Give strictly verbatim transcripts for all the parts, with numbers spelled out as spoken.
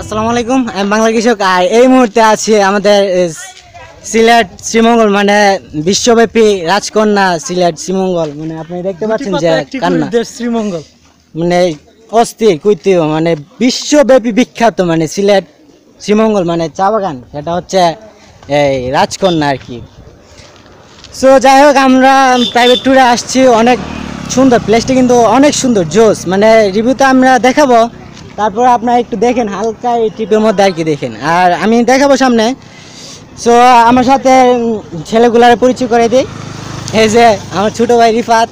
আসসালামু আলাইকুম, আমি বাংলার কৃষক আকাঈদ। এই মুহূর্তে আছি আমাদের সিলেট শ্রীমঙ্গল মানে বিশ্বব্যাপী রাজকন্যা সিলেট শ্রীমঙ্গল, মানে আপনি দেখতে পাচ্ছেন যে কান্না শ্রীমঙ্গল মানে অস্থির কৈতিহ্য মানে বিশ্বব্যাপী বিখ্যাত মানে সিলেট শ্রীমঙ্গল মানে চা বাগান, সেটা হচ্ছে এই রাজকন্যা আর কি। সো যাই হোক, আমরা প্রাইভেট ট্যুরে আসছি, অনেক সুন্দর প্লেসটা, কিন্তু অনেক সুন্দর জোস, মানে রিভিউতে আমরা দেখাবো, তারপর আপনারা একটু দেখেন হালকা এই ট্রিপের মধ্যে আর কি দেখেন, আর আমি দেখাবো সামনে। সো আমার সাথে ছেলেগুলার পরিচয় করে দিই। এই যে আমার ছোট ভাই রিফাত,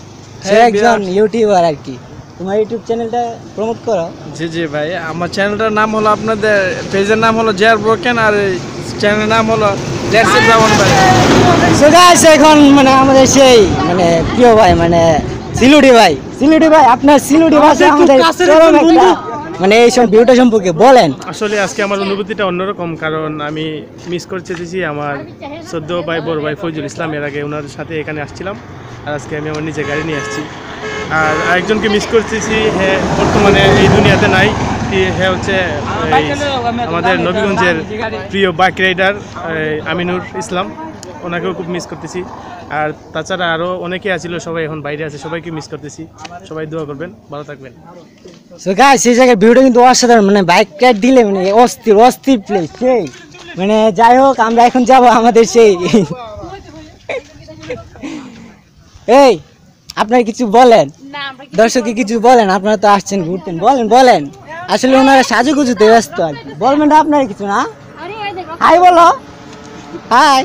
সে একজন ইউটিউবার আর কি। তোমার ইউটিউব চ্যানেলটা প্রমোট করো। জি জি ভাই, আমার চ্যানেলটার নাম হলো, আপনাদের পেজের নাম হলো Zerbroken, আর চ্যানেলের নাম হলো Let's go on ভাই। সো গাইস, এখন মানে আমাদের সেই মানে প্রিয় ভাই মানে সিলুডি ভাই, সিলুডি ভাই আপনার সিলুডি ভাষা আমাদের চরম একটা মানে এইসব ভিউটা সম্পর্কে বলেন। আসলে আজকে আমার অনুভূতিটা অন্যরকম, কারণ আমি মিস করতেছি আমার সদ্য ভাই বড় ভাই ফজল ইসলাম, এর আগে ওনার সাথে এখানে আসছিলাম, আর আজকে আমি আমার নিজের গাড়ি নিয়ে আসছি। আর আরেকজনকে মিস করতেছি, হ্যাঁ বর্তমানে এই দুনিয়াতে নাই, হ্যাঁ হচ্ছে আমাদের নবীগঞ্জের প্রিয় বাইক রাইডার আমিনুর ইসলাম, ওনাকেও খুব মিস করতেছি। আর তাছাড়া আরও অনেকে আছিল, সবাই এখন বাইরে আছে, সবাইকে মিস করতেছি। সবাই দোয়া করবেন, ভালো থাকবেন। সো গাইস, সেই জায়গার ভিউটা কিন্তু অসাধারণ, মানে বাইক রাইড দিলে মানে অস্থির অস্থির প্লেস সেই মানে। যাই হোক, আমরা এখন যাব আমাদের সেই এই আপনারা কিছু বলেন, দর্শককে কিছু বলেন, আপনারা তো আসছেন ঘুরতেন, বলেন বলেন। আসলে ওনারা সাজুগুজুতে ব্যস্ত আর কি, বলবেন না আপনারা কিছু না। হাই বলো, হাই।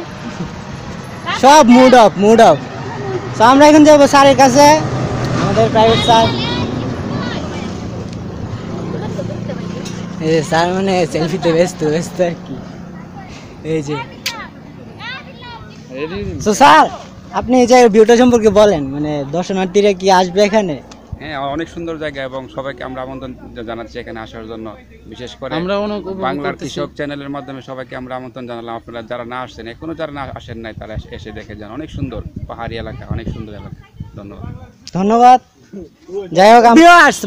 সব মুড অফ মুড অফ। তো আমরা এখন যাবো স্যারের কাছে, আমাদের প্রাইভেট স্যার। এই যে স্যার মানে সেলফিতে ব্যস্ত ব্যস্ত আর কি। এই যে তো স্যার, আপনি এই জায়গার ভিউটা সম্পর্কে বলেন, মানে দর্শনার্থীরা কি আসবে এখানে? হ্যাঁ, অনেক সুন্দর জায়গা, এবং সবাইকে আমরা আমন্ত্রণ জানাচ্ছি এখানে আসার জন্য। বিশেষ করে আমরা বাংলার কৃষক চ্যানেলের মাধ্যমে সবাইকে আমরা আমন্ত্রণ জানালাম। আপনারা যারা না আসছেন, এখনো যারা না আসেন নাই, তারা এসে দেখে যান, অনেক সুন্দর পাহাড়ি এলাকা, অনেক সুন্দর এলাকা। ধন্যবাদ ধন্যবাদ। যাই হোক,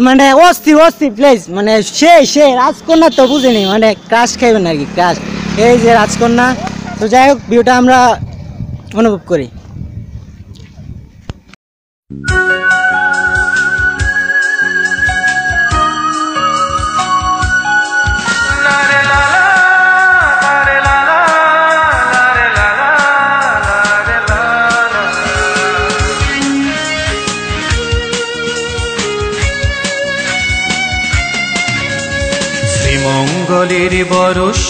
মানে অস্থির অস্থির প্লেস, মানে সেই সেই রাজকন্যা তো বুঝিনি, মানে ক্রাশ খাইবেন আর কি, ক্রাশ। এই যে রাজকন্যা। তো যাই হোক, ভিউটা আমরা অনুভব করি। শ্রীমঙ্গলের বড়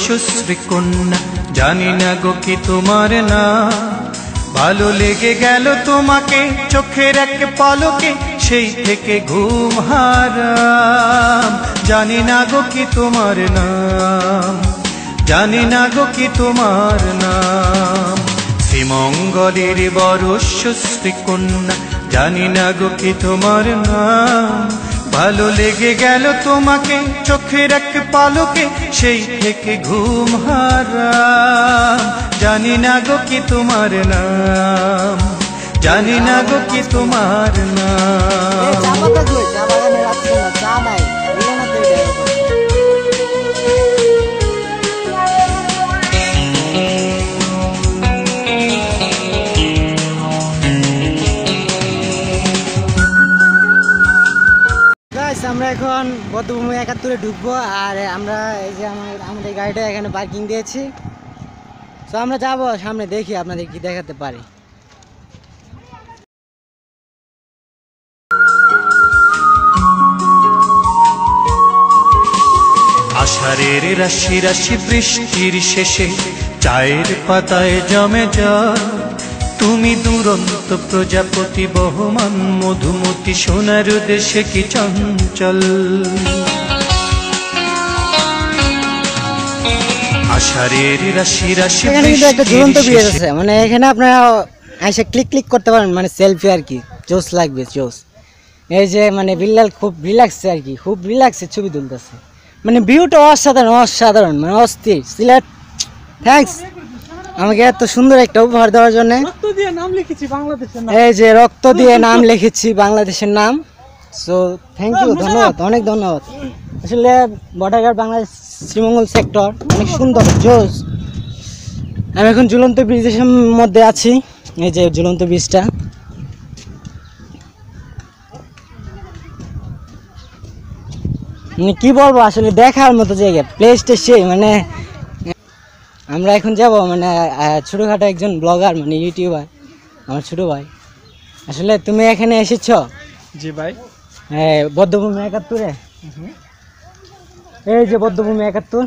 সুশ্রী কন্যা, জানি না গো কি তোমার না, ভালো লেগে গেল তোমাকে চোখের এক পলকে, সেই থেকে ঘুম হারাম। জানি না গো কি তোমার নাম, জানি না গো কি তোমার নাম। শ্রীমঙ্গলের বড় সুশ্রী কন্যা, জানি না গো কি তোমার নাম, ভালো লেগে গেল তোমাকে চোখের এক পালকে, সেই থেকে ঘুম হারাম। জানি না গো কি তোমার নাম, জানি না গো কি তোমার নাম। আমরা এখন বদ্ধভূমি একাত্তরে ঢুকবো, আর আমরা এই যে আমার আমাদের গাড়িটা এখানে পার্কিং দিয়েছি। তো আমরা যাবো সামনে, দেখি আপনাদের কি দেখাতে পারি। আষাঢ়ের রাশি রাশি বৃষ্টির শেষে চায়ের পাতায় জমে জল, তুমি দুরন্ত প্রজাপতি বহমান মধুমতি, সোনার দেশে কি চঞ্চল। আষাঢ়ের রাশি রাশি একটা দুরন্ত বিয়ে আছে, মানে এখানে আপনারা এসে ক্লিক ক্লিক করতে পারেন, মানে সেলফি আর কি, জোস লাগবে জোস। এই যে মানে বিল্লাল খুব রিল্যাক্সে আর কি, খুব রিল্যাক্সে ছবি তুলতেছে, মানে ভিউটা অসাধারণ অসাধারণ, মানে অস্থির। সিলেট, থ্যাংকস আমাকে এত সুন্দর একটা উপহার দেওয়ার জন্য। রক্ত দিয়ে নাম লিখেছি বাংলাদেশের নাম। এই যে রক্ত দিয়ে নাম লিখেছি বাংলাদেশের নাম। সো থ্যাংক ইউ, ধন্যবাদ, অনেক ধন্যবাদ। আসলে বর্ডারঘাট বাংলাদেশ শ্রীমঙ্গল সেক্টর অনেক সুন্দর জোস। আমি এখন ঝুলন্ত ব্রিজের মধ্যে আছি, এই যে ঝুলন্ত ব্রিজটা। মানে কী বলবো, আসলে দেখার মতো জায়গা, প্লেসটা সেই। মানে আমরা এখন যাব, মানে ছোটোখাটো একজন ব্লগার মানে ইউটিউবার আমার ছোটো ভাই। আসলে তুমি এখানে এসেছ? জি ভাই, বদ্ধভূমি একাত্তরে, এই যে বদ্ধভূমি একাত্তর।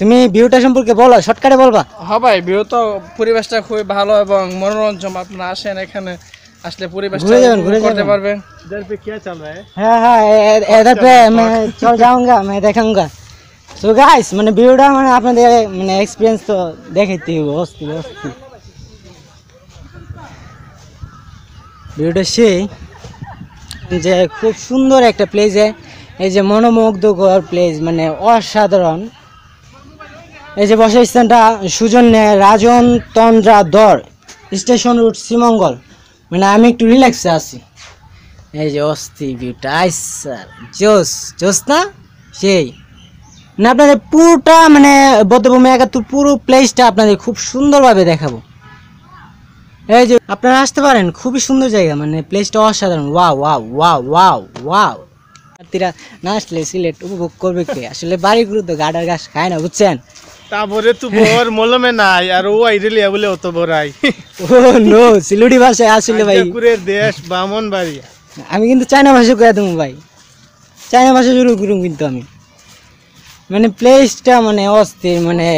তুমি ভিউটা সম্পর্কে বলো, শর্টকাটে বলবা। হ্যাঁ ভাই, ভিউ তো পরিবেশটা খুবই ভালো এবং মনোরঞ্জম। আপনারা আসেন, এখানে আসলে পরিবেশটা ঘুরে যেতে পারবেন। इधर पे क्या चल रहा है? হ্যাঁ হ্যাঁ, इधर पे मैं चल जाऊंगा, मैं देखूंगा। सो गाइस, মানে ভিউটা মানে আপনাদের মানে এক্সপেরিয়েন্স তো দেখাইতে হবে। অস্থির অস্থির ভিউটা সেই, যে খুব সুন্দর একটা প্লেস। এই যে মনোমুগ্ধকর প্লেস, মানে অসাধারণ। এই যে বসার স্থানটা সুজন রাজন তন্দ্রা দর স্টেশন রুট শ্রীমঙ্গল। মানে আমি একটু রিল্যাক্সে আছি। এই যে অস্থি ভিউটা, আইসা জোস জোস না সেই। মানে আপনাদের পুরোটা মানে বদ্ধভূমি একাত্তর পুরো প্লেসটা আপনাদের খুব সুন্দরভাবে দেখাবো। এই যে আপনারা আসতে পারেন, খুবই সুন্দর জায়গা, মানে প্লেসটা অসাধারণ। Wow wow wow wow wow. তীরা না আসলে সিলেট উপভোগ করবে কে? আসলে বাড়িগুলো তো গাডার ঘাস খায় না, বুঝছেন? আমি কিন্তু চায়না ভাষা করে দেবো ভাই, চায়না ভাষা শুরু করুম কিন্তু আমি। মানে প্লেসটা মানে অস্থির। মানে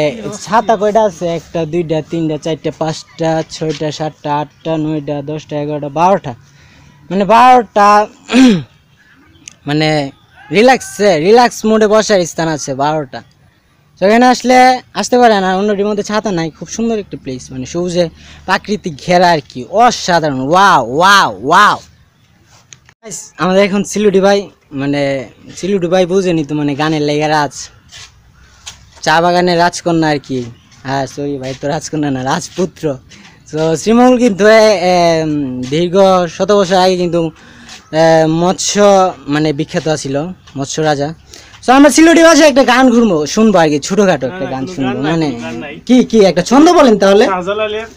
ছাতা কয়টা আছে? একটা, দুইটা, তিনটা, চারটা, পাঁচটা, ছয়টা, সাতটা, আটটা, নয়টা, দশটা, এগারোটা, বারোটা। মানে বারোটা মানে রিল্যাক্সে রিল্যাক্স মোডে বসার স্থান আছে বারোটা। সেখানে আসলে আসতে পারেন। আর অন্যটির মধ্যে ছাতা নাই, খুব সুন্দর একটা প্লেস, মানে সবুজে প্রাকৃতিক ঘেরা আর কি, অসাধারণ। Wow wow wow. আমাদের এখন সিলুটি ভাই, মানে সিলুটি ভাই বুঝেনি তো, মানে গানের লেগে রাজ, চা বাগানের রাজকন্যা আর কি। হ্যাঁ সরি ভাই, তো রাজকন্যা না, রাজপুত্র। তো শ্রীমঙ্গল কিন্তু দীর্ঘ শত বছর আগে কিন্তু মৎস্য মানে বিখ্যাত ছিল, মৎস্য রাজা। তো আমরা সিলেটি ভাষায় একটা গান ঘুরবো, শুনবো আর কি, ছোটখাটো একটা গান শুনবো। মানে কি কি একটা ছন্দ বলেন তাহলে। শাহজালালের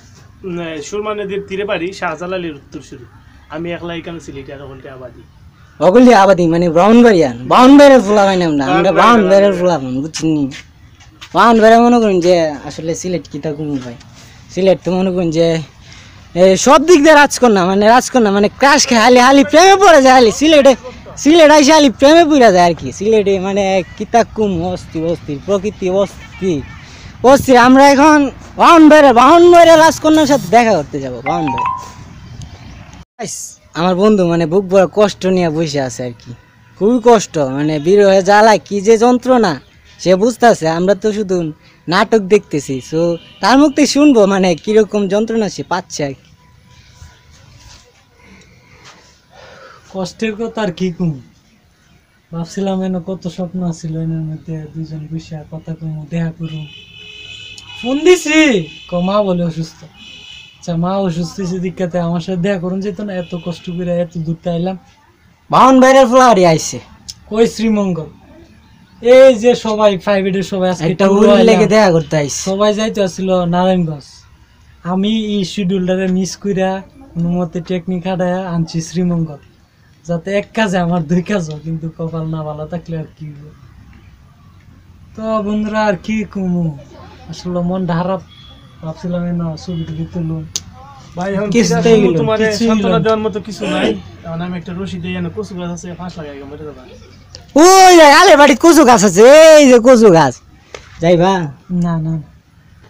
সুরমা নদীর তীরে বাড়ি, শাহজালালের উত্তরসূরি, আমি একলা এখানে সিলেটি আর ওখানটা আবাদি, ওগুলি আবাদি মানে ব্রাউনবাড়িয়ান। ব্রাউনবাড়িয়ার ফুলা হয় না আমরা, ব্রাউনবাড়িয়ার ফুলা মন বুঝছেন নি। ব্রাউনবাড়িয়া মনে করেন যে আসলে সিলেট কি তা ঘুম ভাই, সিলেট তো মনে করেন যে সব দিক দিয়ে রাজকন্যা, মানে রাজকন্যা মানে ক্রাশ খায় হালি হালি, প্রেমে পড়ে যায় হালি। সিলেটে সিলেট আইসে হালি প্রেমে পুড়ে যায় আর কি। সিলেটে মানে কিতাকুম অস্থির অস্থির, প্রকৃতি অস্থির অস্থির। আমরা এখন বাহন বাইরে বাহন বাইরে রাজকন্যার সাথে দেখা করতে যাবো, বাহন বাইরে। আমার বন্ধু মানে বুক বড় কষ্ট নিয়ে বসে আছে আর কি, খুবই কষ্ট। মানে বিরহে জ্বালায় কি যে যন্ত্রণা সে বুঝতেছে, আমরা তো শুধু নাটক দেখতেছি। সো তার মুখ থেকে শুনবো মানে কিরকম যন্ত্রণা সে পাচ্ছে আর কি। কষ্টের কথা আর কি কম, ভাবছিলাম এন কত স্বপ্ন ছিল, এনের মধ্যে দুজন বসে কথা কম, দেখা করুম। ফোন দিছি, মা বলে অসুস্থ। আচ্ছা মা অসুস্থ দিকটাতে আমার সাথে দেখা করুন যেত না, এত কষ্ট করে এত দূরতে আইলাম। বাহন বাইরের ফ্লাওয়ারি আইসে কই শ্রীমঙ্গল, এই যে সবাই প্রাইভেটের সবাই আজকে একটা উড়ে লেগে দেখা করতে আইছে। সবাই যাইতে আসছিল নারায়ণগঞ্জ, আমি এই শিডিউলটারে মিস কইরা অনুমতি টেকনিক হাঁটায়া আনছি শ্রীমঙ্গল, যাতে এক কাজে আমার দুই কাজ হয়। কিন্তু কপাল না ভালো থাকলে আর কি। তো বন্ধুরা আর কি কমু, আসলে মন খারাপ, ভাবছিলাম না ছবি টুবি তুলুন ভাই। তোমার সান্ত্বনা দেওয়ার মতো কিছু নাই, কারণ আমি একটা রশি দিয়ে কচু গাছ আছে, ফাঁস লাগাই মরে যাবা। ওই আলে বাড়ির কচু গাছ আছে, এই যে কচু গাছ যাইবা না না,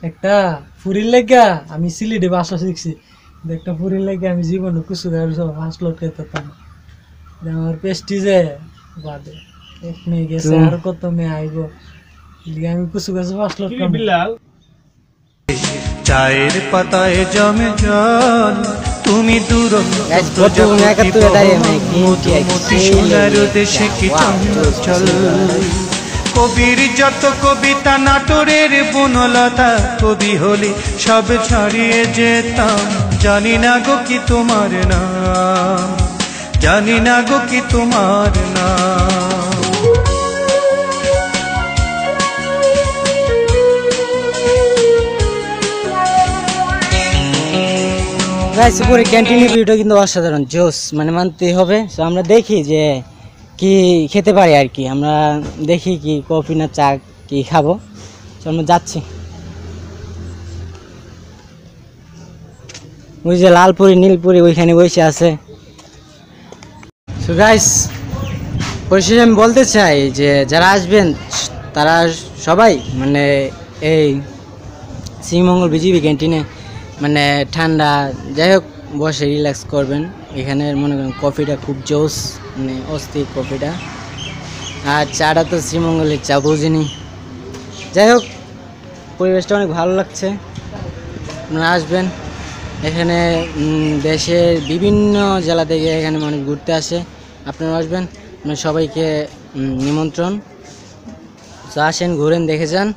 একটা ফুরির লেগা আমি সিলেটে বাসা শিখছি, একটা ফুরির লেগে আমি জীবনে কচু গাছ ফাঁস লটকে থাকতাম। আমার পেস্টিজে বাদে এক মেয়ে গেছে, আর কত মেয়ে আইব, আমি কচু গাছ ফাঁস লটকাম। চায়ের পাতায় জমে জল তুমি কবির যত কবিতা নাটোরের বনলতা, কবি হলে সব ছড়িয়ে যেতাম, জানি না গো কি তোমার নাম। जानी ना गो कि तुम्हार नाम। गाइस पूरे कैंटीन वीडियो किन्तु असाधारण जोश माने मानते होबे। सो आमरा देखी जे कि खेते पारी आर कि आमरा देखी कि कफी ना चा कि खाबो। सो आमरा जाच्छी ওই যে লালপুরি নীলপুরি ওইখানে বসে আছে। সো গাইস পরিশেষে আমি বলতে চাই যে যারা আসবেন তারা সবাই মানে এই শ্রীমঙ্গল বিজিবি ক্যান্টিনে মানে ঠান্ডা যাই হোক বসে রিল্যাক্স করবেন। এখানে মনে করেন কফিটা খুব জোস মানে অস্থির কফিটা, আর চাটা তো শ্রীমঙ্গলের চা বুঝিনি। যাই হোক পরিবেশটা অনেক ভালো লাগছে, আপনারা আসবেন। এখানে দেশের বিভিন্ন জেলা থেকে এখানে মানুষ ঘুরতে আসে, আপনারা আসবেন। আপনার সবাইকে নিমন্ত্রণ, আসেন ঘুরেন দেখে যান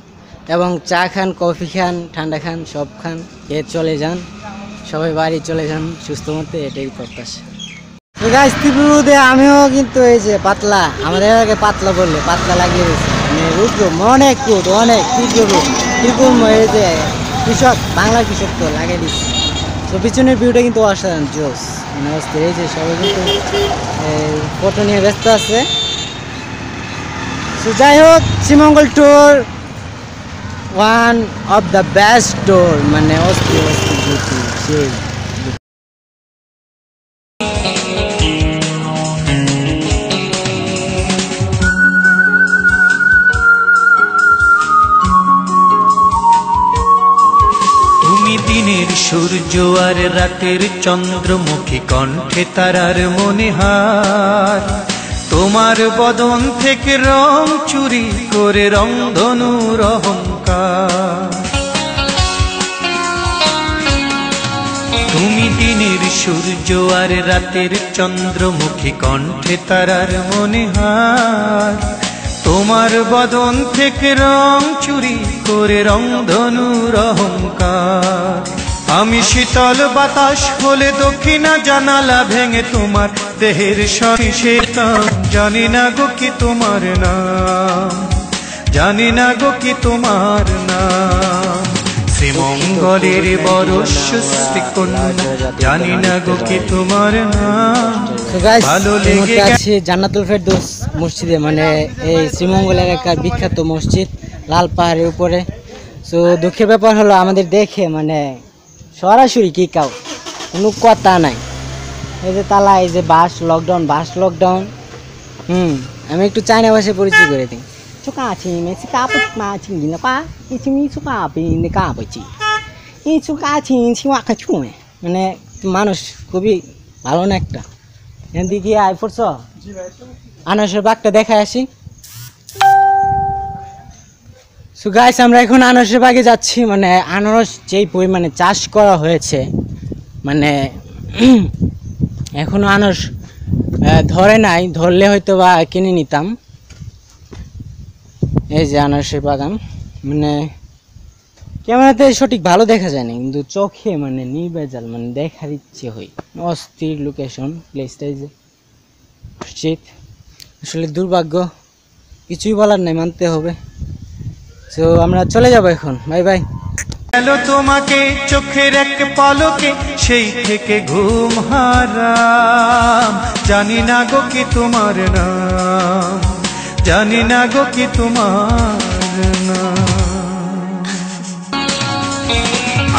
এবং চা খান কফি খান ঠান্ডা খান সব খান, খেয়ে চলে যান, সবাই বাড়ি চলে যান সুস্থ মতো, এটাই প্রত্যাশা। গাছ তীব্রুদে আমিও কিন্তু এই যে পাতলা আমাদের এলাকায় পাতলা বললে পাতলা লাগিয়ে দিয়েছে মানে রুদ্র অনেক রুদ অনেক তীব্র রুদ তীব্র এই যে কৃষক বাংলার কৃষক তো লাগিয়ে দিচ্ছে। তো পিছনের ভিউটা কিন্তু অসাধারণ জোস মানে অস্থির, এই যে সবাই কিন্তু ফটো নিয়ে ব্যস্ত আছে। তো যাই হোক Sreemangal tour one of the best tour মানে অস্থির অস্থির সেই। সূর্য আর রাতের চন্দ্রমুখী কণ্ঠে তারার মনিহার, তোমার বদন থেকে রং চুরি করে রংধনুর অহংকার। তুমি দিনের সূর্য আর রাতের চন্দ্রমুখী কণ্ঠে তারার মনিহার, তোমার বদন থেকে রং চুরি করে রংধনুর অহংকার। আমি শীতল বাতাস হলে দক্ষিণা জানালা ভেঙে তোমার দেহের সহিষেতাম, জানি না গো কি তোমার নাম, জানি না গো কি তোমার নাম। শ্রীমঙ্গলের বরশুশ্রী কন্যা, জানি না গো কি তোমার নাম। ভালো লেগে গেছে জান্নাতুল ফেরদৌস মসজিদে মানে এই শ্রীমঙ্গল এলাকার বিখ্যাত মসজিদ লাল পাহাড়ের উপরে। সো দুঃখের ব্যাপার হলো আমাদের দেখে মানে সরাসরি কি কাউ কোনো কথা নাই, এই যে তালা এই যে বাস লকডাউন বাস লকডাউন। হুম আমি একটু চায়না ভাষায় পরিচয় করে দিই। চোকা আছি মেসি কাপ মাছি না পা ইছি মি চোকা পি নে কাপ আছি এই চোকা আছি ইছি ওয়া কাছু মানে মানুষ খুবই ভালো না একটা। এখান দিয়ে গিয়ে আই পড়ছ আনারসের বাগটা দেখায় আসি। সো গাইস আমরা এখন আনারসের বাগে যাচ্ছি মানে আনারস যেই পরিমাণে চাষ করা হয়েছে মানে এখনও আনারস ধরে নাই, ধরলে হয়তো বা কিনে নিতাম। এই যে আনারসের বাগান মানে ক্যামেরাতে সঠিক ভালো দেখা যায় না কিন্তু চোখে মানে নির্ভেজাল মানে দেখার ইচ্ছে হয়। অস্থির লোকেশন প্লেসটা যে শীত আসলে দুর্ভাগ্য, কিছুই বলার নাই মানতে হবে। তো আমরা চলে যাবো এখন, বাই বাই। হ্যালো তোমাকে চোখের এক পলকে সেই থেকে ঘুম হারাম, জানি না গো কি তোমার নাম, জানি না গো কি তোমার নাম।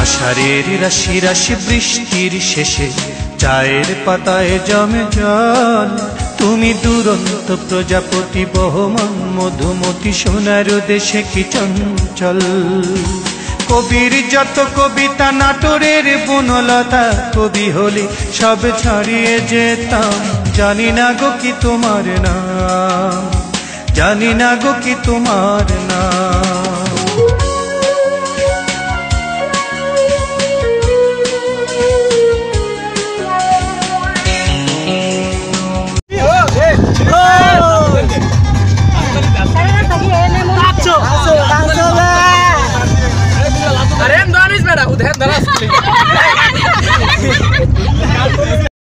আষাঢ়ের রাশি রাশি বৃষ্টির শেষে চায়ের পাতায় জমে জল, তুমি দুরন্ত প্রজাপতি বহমান মধুমতি সোনার দেশে কি চঞ্চল। কবির যত কবিতা নাটোরের বনলতা, কবি হলে সব ছাড়িয়ে যেতাম, জানি না গো কি তোমার নাম, জানি না গো কি তোমার নাম।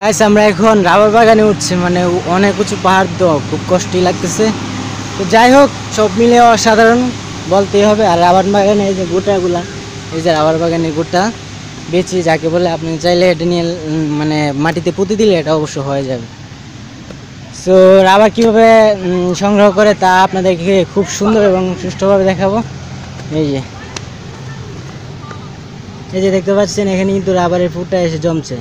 আচ্ছা আমরা এখন রাবার বাগানে উঠছি, মানে অনেক উঁচু পাহাড়, তো খুব কষ্টই লাগতেছে। তো যাই হোক সব মিলে অসাধারণ বলতেই হবে। আর রাবার বাগানে এই যে গোটাগুলা, এই যে রাবার বাগানে গোটা বেচি যাকে বলে, আপনি চাইলে এটা নিয়ে মানে মাটিতে পুঁতে দিলে এটা অবশ্য হয়ে যাবে। সো রাবার কীভাবে সংগ্রহ করে তা আপনাদেরকে খুব সুন্দর এবং সুষ্ঠুভাবে দেখাবো। এই যে এই যে দেখতে পাচ্ছেন এখানে কিন্তু রাবারের ফুটা এসে জমছে।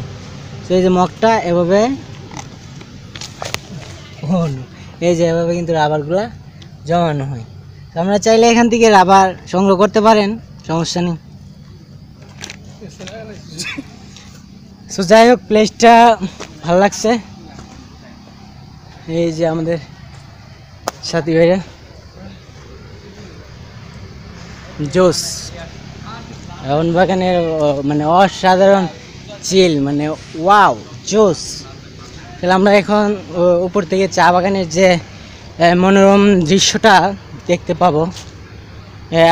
তো এই যে মগটা এভাবে, এই যে এভাবে কিন্তু রাবারগুলা জমানো হয়। তো আমরা চাইলে এখান থেকে রাবার সংগ্রহ করতে পারেন, সমস্যা নেই। সো যাই হোক প্লেসটা ভালো লাগছে। এই যে আমাদের সাথী ভাইরা জোস রাবণ বাগানের, মানে অসাধারণ চিল, মানে ওয়াও জোস। তাহলে আমরা এখন উপর থেকে চা বাগানের যে মনোরম দৃশ্যটা দেখতে পাবো,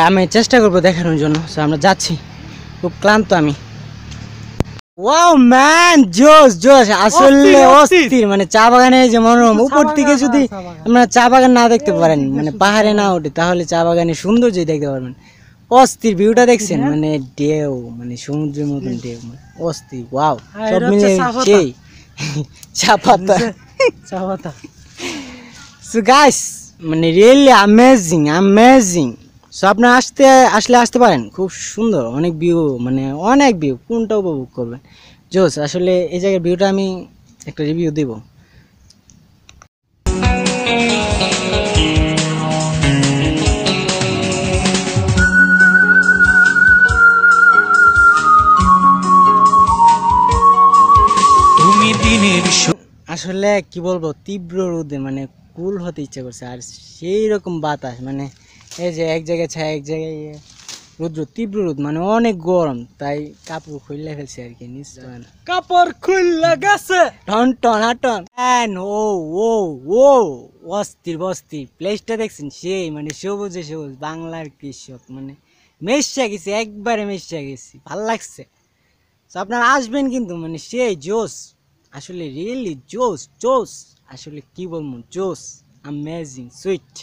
আমি চেষ্টা করবো দেখানোর জন্য। সো আমরা যাচ্ছি, খুব ক্লান্ত আমি। ওয়াও ম্যান জোস জোস, আসলে অস্থির। মানে চা বাগানে যে মনোরম, উপর থেকে যদি আপনারা চা বাগান না দেখতে পারেন, মানে পাহাড়ে না ওঠে, তাহলে চা বাগানের সৌন্দর্য দেখতে পারবেন। অস্থির ভিউটা দেখছেন, মানে ঢেউ, মানে সমুদ্রের মতন ঢেউ, মানে অস্থির। ওয়াও সব মিলে সেই চা পাতা চা পাতা। সো গাইস মানে রিয়েলি অ্যামেজিং অ্যামেজিং। সো আপনারা আসতে আসলে আসতে পারেন, খুব সুন্দর, অনেক ভিউ, মানে অনেক ভিউ, কোনটা উপভোগ করবেন জোস। আসলে এই জায়গার ভিউটা আমি একটা রিভিউ দেব। আসলে কি বলবো, তীব্র রোদে মানে কুল হতে ইচ্ছে করছে, আর সেই রকম বাতাস, মানে এই যে এক জায়গায় ছায় এক জায়গায় রুদ্র, তীব্র রোদ, মানে অনেক গরম। তাই কাপড় খুললে ফেলছে আর কি, নিশ্চয় না কাপড় খুললে গেছে টন টন আটন। ও ও ও অস্থির অস্থির প্লেসটা দেখছেন সেই, মানে সবুজে সবুজ বাংলার কৃষক, মানে মেশা গেছি, একবারে মেশা গেছি, ভাল লাগছে। তো আপনারা আসবেন কিন্তু, মানে সেই জোস, আসলে রিয়েলি জোস জোস, আসলে কি বলবো জোস, অ্যামেজিং সুইট।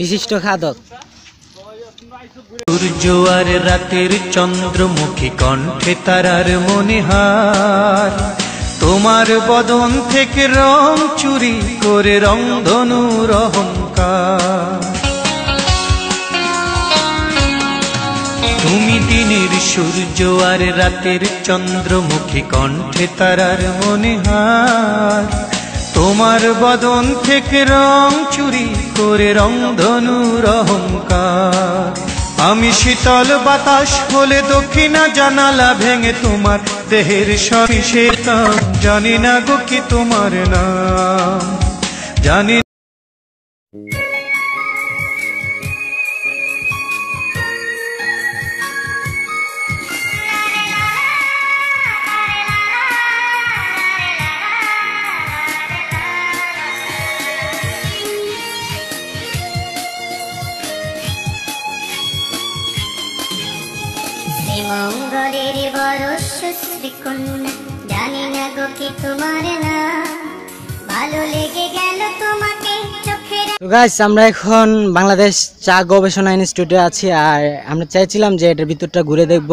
বিশিষ্ট খাদক সূর্যয়ার রাতের চন্দ্রমুখী কণ্ঠে তারার মনিহার, তোমার বদন থেকে রং চুরি করে রং ধনুর অহংকার, তুমি দিনের সূর্য আর রাতের চন্দ্রমুখী কণ্ঠে তারার মনিহার, তোমার বদন থেকে রং চুরি করে রং ধনুর অহংকার। আমি শীতল বাতাস হলে দক্ষিণা জানালা ভেঙে তোমার দেহের সরি সেতাম, জানি না গো কি তোমার নাম, জানি। শ্রীমঙ্গলের বড় সুশ্রীকন্যা, জানি না গো কি তোমার নাম, ভালো লেগে গেল তোমাকে চোখের। তো গাইস আমরা এখন বাংলাদেশ চা গবেষণা ইনস্টিটিউটে আছি, আর আমরা চাইছিলাম যে এটার ভিতরটা ঘুরে দেখব,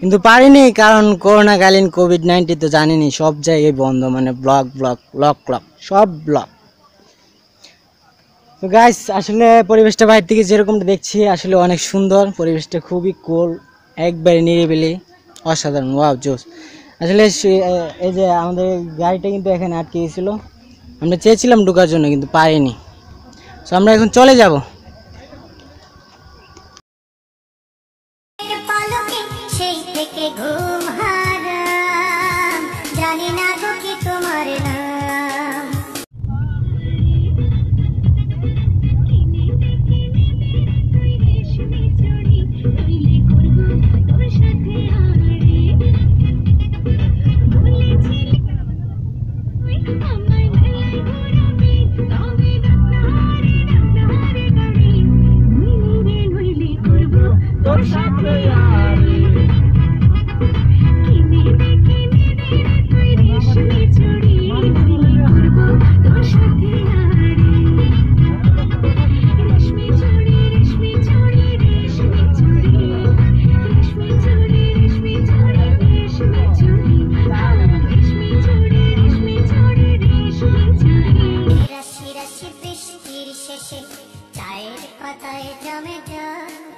কিন্তু পারিনি, কারণ করোনাকালীন কোভিড নাইন্টিন তো জানেনি, সব জায়গায় বন্ধ, মানে ব্লক ব্লক ব্লক ব্লক সব ব্লক। তো গাইস আসলে পরিবেশটা বাইরে থেকে যেরকমটা দেখছি আসলে অনেক সুন্দর, পরিবেশটা খুবই কুল, একবারে নিরিবিলি, অসাধারণ ওয়াও জোস। আসলে এই যে আমাদের গাড়িটা কিন্তু এখানে আটকে গেছিলো, আমরা চেয়েছিলাম ঢোকার জন্য কিন্তু পারিনি। সো আমরা এখন চলে যাব। Rifat, I am a dog.